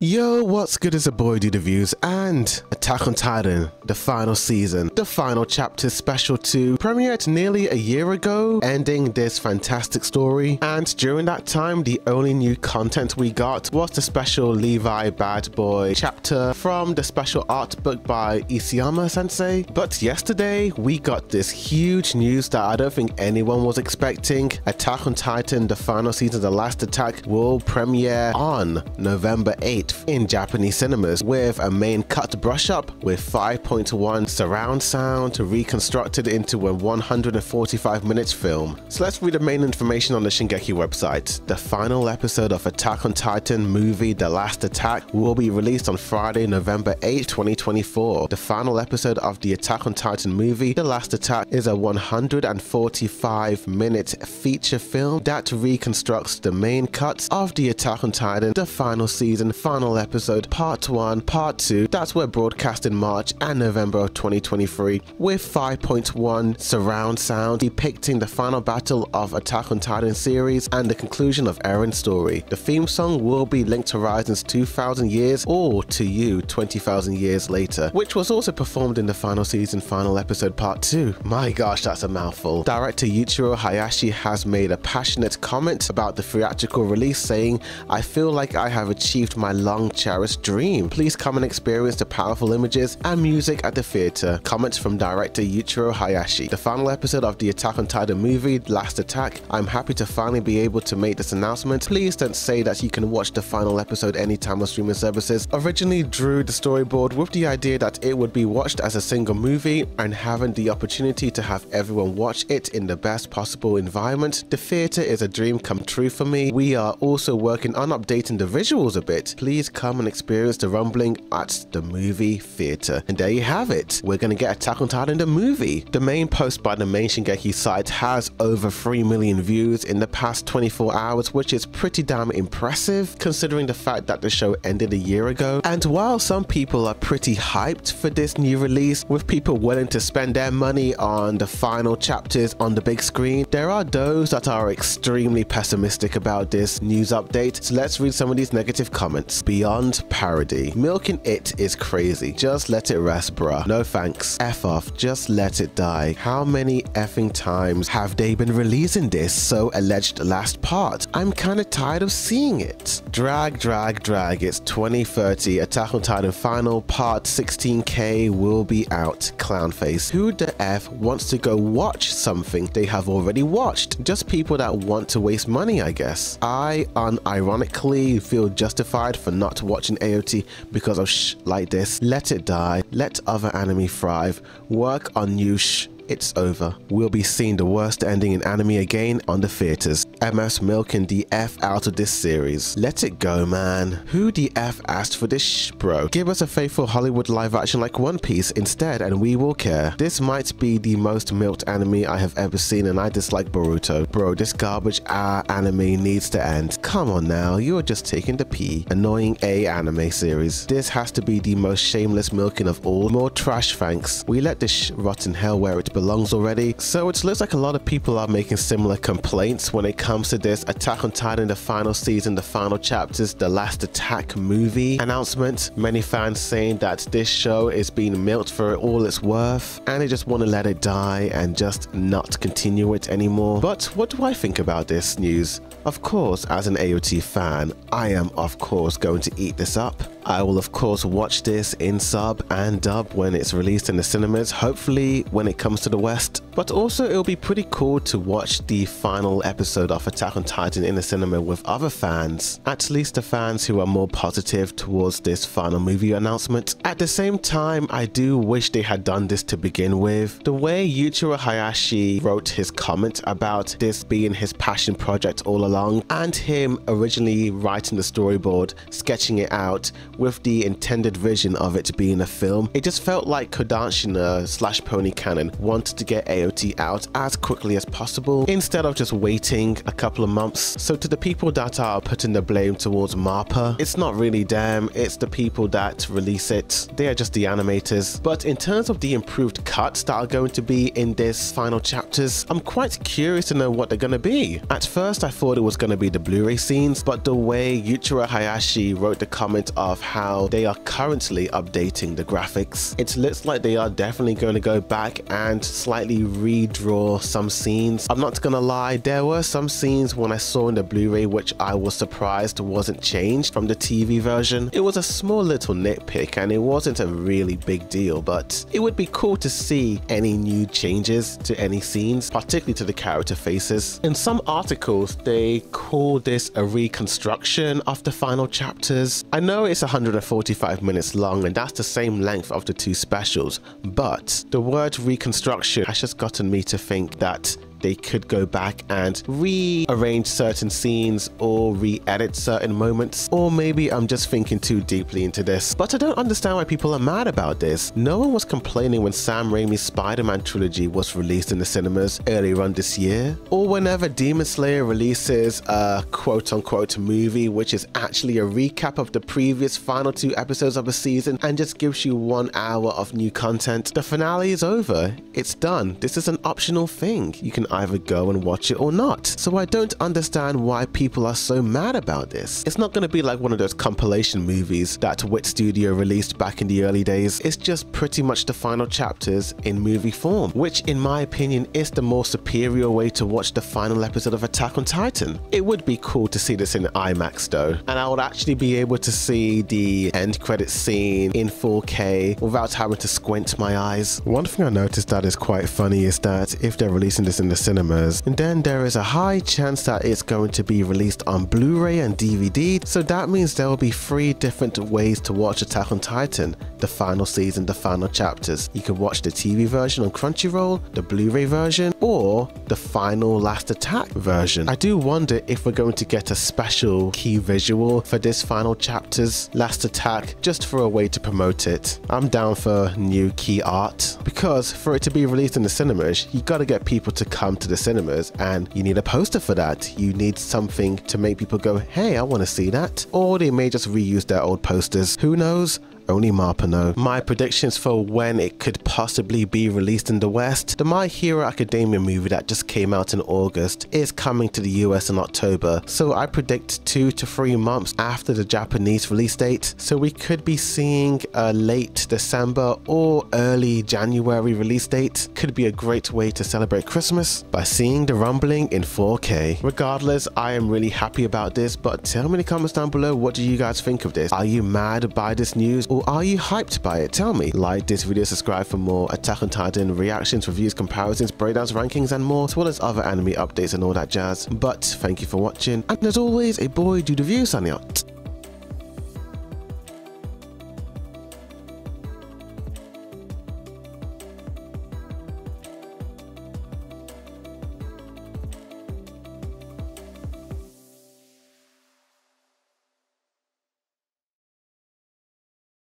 Yo, what's good? It's A Boydude Reviews and Attack on Titan, the final season, the final chapter special 2 premiered nearly a year ago, ending this fantastic story. And during that time, the only new content we got was the special Levi Bad Boy chapter from the special art book by Isayama sensei. But yesterday, we got this huge news that I don't think anyone was expecting. Attack on Titan, the final season, The Last Attack will premiere on November 8th. In Japanese cinemas, with a main cut brush up with 5.1 surround sound reconstructed into a 145-minute film. So let's read the main information on the Shingeki website. The final episode of Attack on Titan movie The Last Attack will be released on Friday, November 8, 2024. The final episode of the Attack on Titan movie The Last Attack is a 145-minute feature film that reconstructs the main cuts of the Attack on Titan, the final season, final episode, part 1, part 2, that were broadcast in March and November of 2023, with 5.1 surround sound depicting the final battle of Attack on Titan series and the conclusion of Erin's story. The theme song will be Linked Horizons 2000 Years or To You 20,000 Years Later, which was also performed in the final season, final episode, part 2. My gosh, that's a mouthful. Director Yuichiro Hayashi has made a passionate comment about the theatrical release, saying, "I feel like I have achieved my long cherished dream. Please come and experience the powerful images and music at the theater." Comments from director Yuichiro Hayashi. The final episode of the Attack on Titan movie, Last Attack. "I'm happy to finally be able to make this announcement. Please don't say that you can watch the final episode anytime on streaming services." Originally drew the storyboard with the idea that it would be watched as a single movie, and having the opportunity to have everyone watch it in the best possible environment. "The theater is a dream come true for me. We are also working on updating the visuals a bit. Please come and experience the rumbling at the movie theater." And there you have it. We're going to get Attack on Titan the movie. The main post by the main Shingeki site has over 3 million views in the past 24 hours, which is pretty damn impressive considering the fact that the show ended a year ago. And while some people are pretty hyped for this new release, with people willing to spend their money on the final chapters on the big screen, there are those that are extremely pessimistic about this news update. So let's read some of these negative comments. Beyond parody. "Milking it is crazy. Just let it rest, bruh. No thanks. F off. Just let it die. How many effing times have they been releasing this so alleged last part? I'm kinda tired of seeing it. Drag. It's 2030. Attack on Titan final part 16K will be out. Clown face. Who the F wants to go watch something they have already watched? Just people that want to waste money, I guess. I unironically feel justified for not watching AOT because of shh like this. Let it die. Let other anime thrive. Work on new shh. It's over. We'll be seeing the worst ending in anime again on the theaters. MS milking the F out of this series. Let it go, man. Who the F asked for this shh, bro? Give us a faithful Hollywood live action like One Piece instead and we will care. This might be the most milked anime I have ever seen and I dislike Boruto. Bro, this garbage anime needs to end. Come on now, you are just taking the P. Annoying anime series. This has to be the most shameless milking of all. More trash, thanks. We let this shh rot in hell where it belongs already. So it looks like a lot of people are making similar complaints when it comes to this Attack on Titan, the final season, the final chapters, The Last Attack movie announcement. Many fans saying that this show is being milked for all it's worth and they just want to let it die and just not continue it anymore. But what do I think about this news? Of course, as an AOT fan, I am of course going to eat this up. I will of course watch this in sub and dub when it's released in the cinemas, hopefully when it comes to the West. But also it'll be pretty cool to watch the final episode of Attack on Titan in the cinema with other fans, at least the fans who are more positive towards this final movie announcement. At the same time, I do wish they had done this to begin with. The way Yuichiro Hayashi wrote his comment about this being his passion project all along, and him originally writing the storyboard, sketching it out, with the intended vision of it being a film, it just felt like Kodansha / Pony Cannon wanted to get a GOT out as quickly as possible instead of just waiting a couple of months. So to the people that are putting the blame towards MAPPA, it's not really them, it's the people that release it. They are just the animators. But in terms of the improved cuts that are going to be in this final chapters, I'm quite curious to know what they're going to be. At first I thought it was going to be the Blu-ray scenes, but the way Yuichiro Hayashi wrote the comment of how they are currently updating the graphics, it looks like they are definitely going to go back and slightly redraw some scenes. I'm not gonna lie, there were some scenes when I saw in the Blu-ray which I was surprised wasn't changed from the TV version. It was a small little nitpick and it wasn't a really big deal, but it would be cool to see any new changes to any scenes, particularly to the character faces. In some articles they call this a reconstruction of the final chapters. I know it's 145 minutes long and that's the same length of the two specials, but the word reconstruction has just gotten me to think that they could go back and rearrange certain scenes or re-edit certain moments, or maybe I'm just thinking too deeply into this. But I don't understand why people are mad about this. No one was complaining when Sam Raimi's Spider-Man trilogy was released in the cinemas earlier on this year, or whenever Demon Slayer releases a quote-unquote movie which is actually a recap of the previous final two episodes of a season and just gives you 1 hour of new content. The finale is over, it's done. This is an optional thing. You can either go and watch it or not. So I don't understand why people are so mad about this. It's not going to be like one of those compilation movies that Wit Studio released back in the early days. It's just pretty much the final chapters in movie form, which in my opinion is the more superior way to watch the final episode of Attack on Titan. It would be cool to see this in IMAX though, and I would actually be able to see the end credits scene in 4K without having to squint my eyes. One thing I noticed that is quite funny is that if they're releasing this in the cinemas, and then there is a high chance that it's going to be released on Blu-ray and DVD, so that means there will be 3 different ways to watch Attack on Titan, the final season, the final chapters. You can watch the TV version on Crunchyroll, the Blu-ray version, or the final Last Attack version. I do wonder if we're going to get a special key visual for this final chapters Last Attack just for a way to promote it. I'm down for new key art, because for it to be released in the cinemas, you gotta get people to come to the cinemas, and you need a poster for that. You need something to make people go, hey, I want to see that. Or they may just reuse their old posters. Who knows? Only MAPPA know. My predictions for when it could possibly be released in the West. The My Hero Academia movie that just came out in August is coming to the US in October, so I predict 2 to 3 months after the Japanese release date. So we could be seeing a late December or early January release date. Could be a great way to celebrate Christmas by seeing The Rumbling in 4K. Regardless, I am really happy about this, but tell me in the comments down below, what do you guys think of this? Are you mad by this news? Or are you hyped by it? Tell me. Like this video, subscribe for more Attack on Titan reactions, reviews, comparisons, breakdowns, rankings, and more, as well as other anime updates and all that jazz. But thank you for watching, and as always, A Boydude Reviews signing out.